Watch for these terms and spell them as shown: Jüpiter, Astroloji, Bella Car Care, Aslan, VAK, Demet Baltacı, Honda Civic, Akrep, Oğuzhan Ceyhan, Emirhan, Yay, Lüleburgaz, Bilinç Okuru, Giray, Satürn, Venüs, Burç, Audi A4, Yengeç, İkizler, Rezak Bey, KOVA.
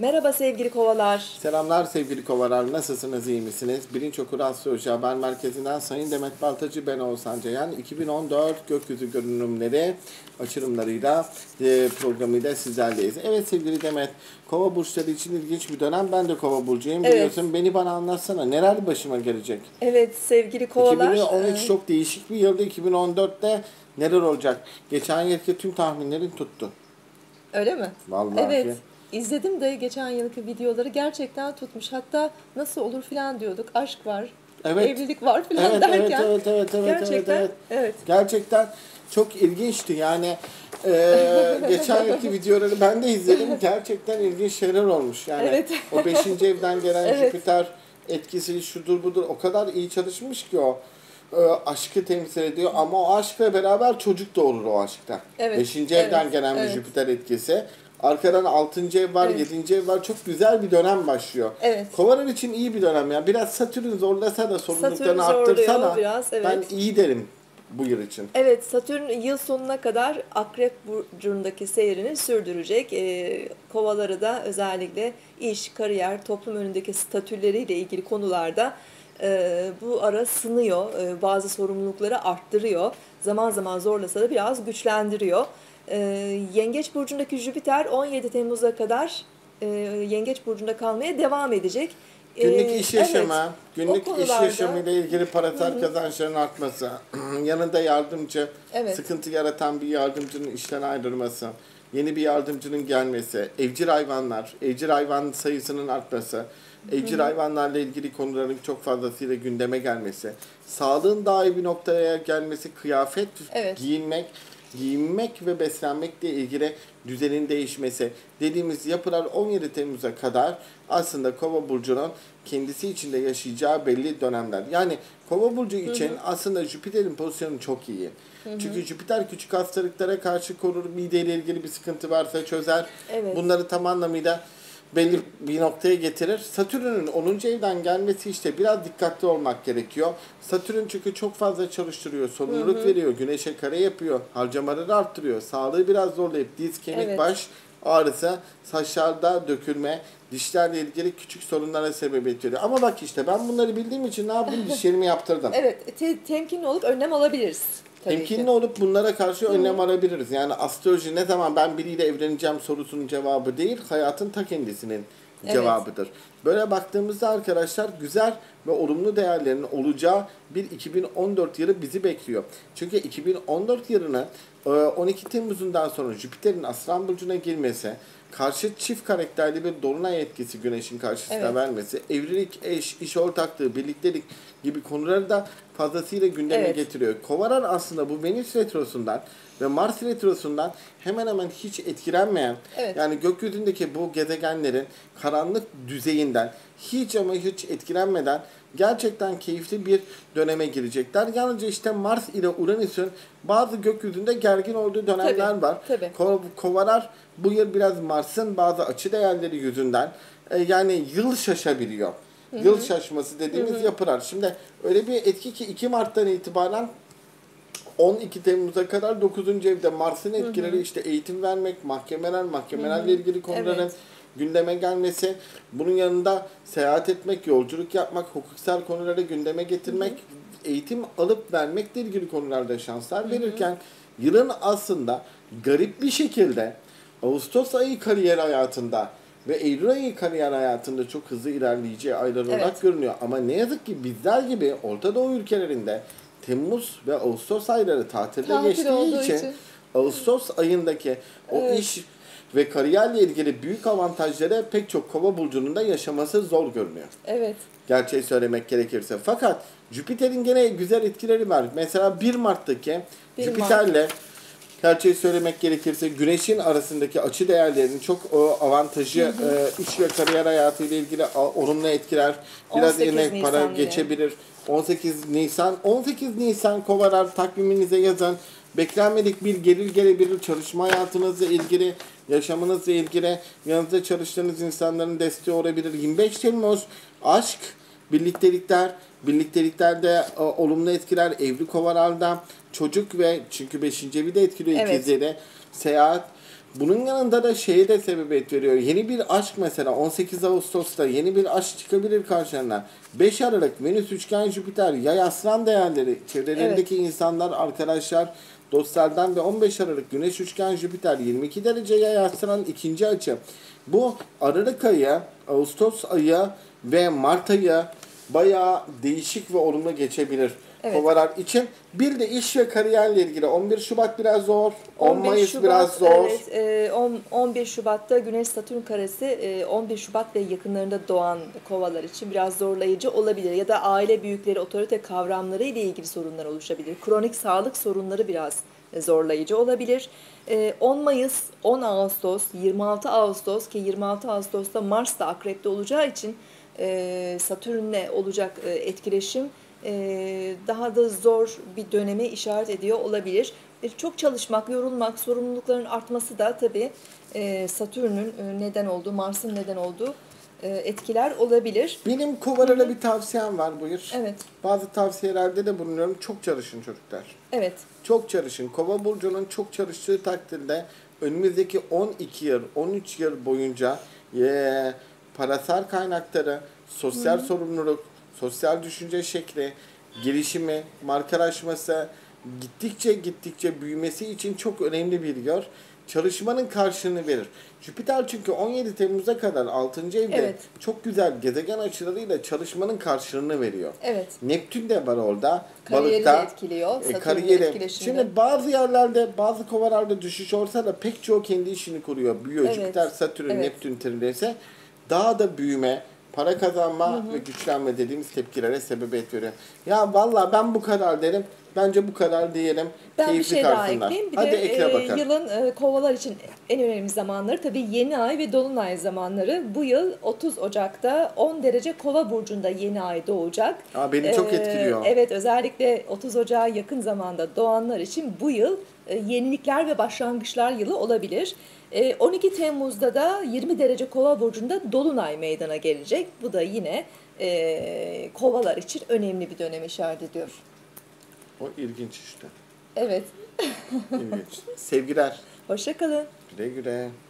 Merhaba sevgili kovalar. Selamlar sevgili kovalar. Nasılsınız, iyi misiniz? Bilinç Okuru Astroloji Haber Merkezi'nden Sayın Demet Baltacı, ben Oğuzhan Ceyhan. 2014 gökyüzü görünümleri açılımlarıyla programıyla sizlerleyiz. Evet sevgili Demet, kova burçları için ilginç bir dönem. Ben de kova burcuyum, evet. Biliyorsun. Beni bana anlatsana. Neler başıma gelecek? Evet sevgili kovalar. 2013 çok değişik bir yılda, 2014'te neler olacak? Geçen yılki tüm tahminlerin tuttu. Öyle mi? Vallahi evet. Ki. İzledim de geçen yılki videoları, gerçekten tutmuş. Hatta nasıl olur filan diyorduk. Aşk var, evet. Evlilik var filan, evet, derken. Evet, gerçekten, evet. Gerçekten çok ilginçti. Yani geçen yılki videoları ben de izledim. Gerçekten ilginç şeyler olmuş. Yani evet. O 5. evden gelen evet. Jüpiter etkisi şudur budur. O kadar iyi çalışmış ki o. Aşkı temsil ediyor ama o aşkla beraber çocuk doğurur o aşkta. Evet. 5. evden gelen bir Jüpiter etkisi. Arkadan 6. ev var, 7. ev var. Çok güzel bir dönem başlıyor. Evet. Kovalar için iyi bir dönem. Yani biraz Satürn zorlasa da, sorumluluklarını arttırsa da evet. Ben iyi derim bu yıl için. Evet, Satürn yıl sonuna kadar Akrep burcundaki seyrini sürdürecek. Kovaları da özellikle iş, kariyer, toplum önündeki statüleriyle ilgili konularda bu ara sınıyor. Bazı sorumlulukları arttırıyor. Zaman zaman zorlasa da biraz güçlendiriyor. Yengeç burcundaki Jüpiter 17 Temmuz'a kadar Yengeç burcunda kalmaya devam edecek. Günlük iş yaşama, evet, günlük konularda... iş yaşamıyla ilgili paratar kazançların artması, yanında yardımcı, evet. Sıkıntı yaratan bir yardımcının işten ayrılması, yeni bir yardımcının gelmesi, evcil hayvan sayısının artması, evcil hayvanlarla ilgili konuların çok fazlasıyla gündeme gelmesi, sağlığın daha iyi bir noktaya gelmesi, kıyafet, evet. Giyinmek ve beslenmekle ilgili düzenin değişmesi dediğimiz yapılar 17 Temmuz'a kadar aslında Kova burcunun kendisi içinde yaşayacağı belli dönemler. Yani Kova burcu için aslında Jüpiter'in pozisyonu çok iyi. Çünkü Jüpiter küçük hastalıklara karşı korur, mideyle ilgili bir sıkıntı varsa çözer. Evet. Bunları tam anlamıyla belli bir noktaya getirir. Satürn'ün 10. evden gelmesi, işte biraz dikkatli olmak gerekiyor. Satürn çünkü çok fazla çalıştırıyor, sorumluluk veriyor, güneşe kare yapıyor, harcamaları arttırıyor, sağlığı biraz zorlayıp diz, kemik, evet. Baş ağrısı, saçlarda dökülme, dişlerle ilgili küçük sorunlara sebebiyet veriyor. Ama bak işte ben bunları bildiğim için ne yaptım? Dişlerimi yaptırdım. Evet, temkinli olup önlem alabiliriz. Temkinli olup bunlara karşı önlem alabiliriz. Yani astroloji ne zaman ben biriyle evleneceğim sorusunun cevabı değil, hayatın ta kendisinin cevabıdır. Böyle baktığımızda arkadaşlar güzel ve olumlu değerlerin olacağı bir 2014 yılı bizi bekliyor. Çünkü 2014 yılını 12 Temmuz'undan sonra Jüpiter'in Aslan burcuna girmesi, karşı çift karakterli bir dolunay etkisi Güneş'in karşısına vermesi, evlilik, eş, iş ortaklığı, birliktelik gibi konuları da fazlasıyla gündeme getiriyor. Kovalar aslında bu Venüs retrosundan ve Mars retrosundan hemen hemen hiç etkilenmeyen, yani gökyüzündeki bu gezegenlerin karanlık düzeyinden hiç ama hiç etkilenmeden gerçekten keyifli bir döneme girecekler. Yalnızca işte Mars ile Uranüs'ün bazı gökyüzünde gergin olduğu dönemler var. Kovalar bu yıl biraz Mars'ın bazı açı değerleri yüzünden yani yıl şaşabiliyor. Yıl şaşması dediğimiz yapılar. Şimdi öyle bir etki ki 2 Mart'tan itibaren 12 Temmuz'a kadar 9. evde Mars'ın etkileri, işte eğitim vermek, mahkemelerle ilgili konuların gündeme gelmesi, bunun yanında seyahat etmek, yolculuk yapmak, hukuksal konuları gündeme getirmek, eğitim alıp vermekle ilgili konularda şanslar verirken yılın aslında garip bir şekilde Ağustos ayı kariyer hayatında ve Eylül ayı kariyer hayatında çok hızlı ilerleyeceği aylar olarak görünüyor. Ama ne yazık ki bizler gibi Orta Doğu ülkelerinde Temmuz ve Ağustos ayları tatilde geçtiği için Ağustos ayındaki o iş ve kariyerle ilgili büyük avantajları pek çok kova burcunun da yaşaması zor görünüyor. Evet. Gerçeği söylemek gerekirse. Fakat Jüpiter'in gene güzel etkileri var. Mesela 1 Mart'taki Jüpiter'le, gerçeği söylemek gerekirse, Güneş'in arasındaki açı değerlerinin çok avantajı, iş ve kariyer hayatı ile ilgili olumlu etkiler, biraz eline para geçebilir. 18 Nisan kovalar, takviminize yazın. Beklenmedik bir gelir gelebilir, çalışma hayatınızla ilgili, yaşamınızla ilgili, yanınızda çalıştığınız insanların desteği olabilir. 25 Temmuz aşk Birliktelikler, birlikteliklerde olumlu etkiler, evli kovalarda, çocuk ve çünkü 5. evi de etkiliyor, evet. İkizleri, seyahat. Bunun yanında da şeye de sebebiyet veriyor. Yeni bir aşk mesela 18 Ağustos'ta yeni bir aşk çıkabilir karşılarına. 5 Aralık, Venüs, Üçgen, Jüpiter, Yay, Aslan değerleri, çevrelerindeki evet. insanlar, arkadaşlar, dostlardan ve 15 Aralık Güneş, Üçgen, Jüpiter 22 derece Yay, Aslan 2. açı. Bu Aralık ayı, Ağustos ayı ve Mart ayı bayağı değişik ve olumlu geçebilir. Evet. Kovalar için. Bir de iş ve kariyerle ilgili 11 Şubat biraz zor, 10 Mayıs Şubat, biraz zor. Evet, 11 Şubat'ta Güneş Satürn karesi 11 Şubat ve yakınlarında doğan kovalar için biraz zorlayıcı olabilir. Ya da aile büyükleri, otorite kavramları ile ilgili sorunlar oluşabilir. Kronik sağlık sorunları biraz zorlayıcı olabilir. 10 Mayıs, 10 Ağustos, 26 Ağustos ki 26 Ağustos'ta Mars da Akrep'te olacağı için Satürn'le olacak etkileşim daha da zor bir döneme işaret ediyor olabilir. Çok çalışmak, yorulmak, sorumlulukların artması da tabii Satürn'ün neden olduğu, Mars'ın neden olduğu etkiler olabilir. Benim kovalara bir tavsiyem var, buyur. Evet. Bazı tavsiyelerde de bulunuyorum. Çok çalışın çocuklar. Evet. Çok çalışın. Kova burcunun çok çalıştığı takdirde önümüzdeki 12 yıl, 13 yıl boyunca parasal kaynakları, sosyal sorumluluk, sosyal düşünce şekli, gelişimi, markalaşması, gittikçe büyümesi için çok önemli bir yer. Çalışmanın karşılığını verir. Jüpiter çünkü 17 Temmuz'a kadar 6. evde evet. çok güzel gezegen açılarıyla çalışmanın karşılığını veriyor. Evet. Neptün de var orada. Kariyeri de etkiliyor. Kariyeri. Şimdi bazı yerlerde, bazı kovalarda düşüş olsa da pek çoğu kendi işini kuruyor. Büyüyor. Evet. Jüpiter, Satürn, evet. Neptün trilese daha da büyüme, para kazanma ve güçlenme dediğimiz tepkilere sebebiyet veriyor. Ya valla ben bu kadar derim. Bence bu kadar diyelim. Ben keyifli bir şey daha ekleyeyim. Bir hadi de yılın kovalar için en önemli zamanları tabii yeni ay ve dolunay zamanları. Bu yıl 30 Ocak'ta 10 derece Kova burcunda yeni ay doğacak. Aa, beni çok etkiliyor. Evet, özellikle 30 Ocak'a yakın zamanda doğanlar için bu yıl yenilikler ve başlangıçlar yılı olabilir. 12 Temmuz'da da 20 derece Kova burcunda dolunay meydana gelecek. Bu da yine kovalar için önemli bir dönem işaret ediyor. O ilginç işte. Evet. İlginç. Sevgiler. Hoşça kalın. Güle güle.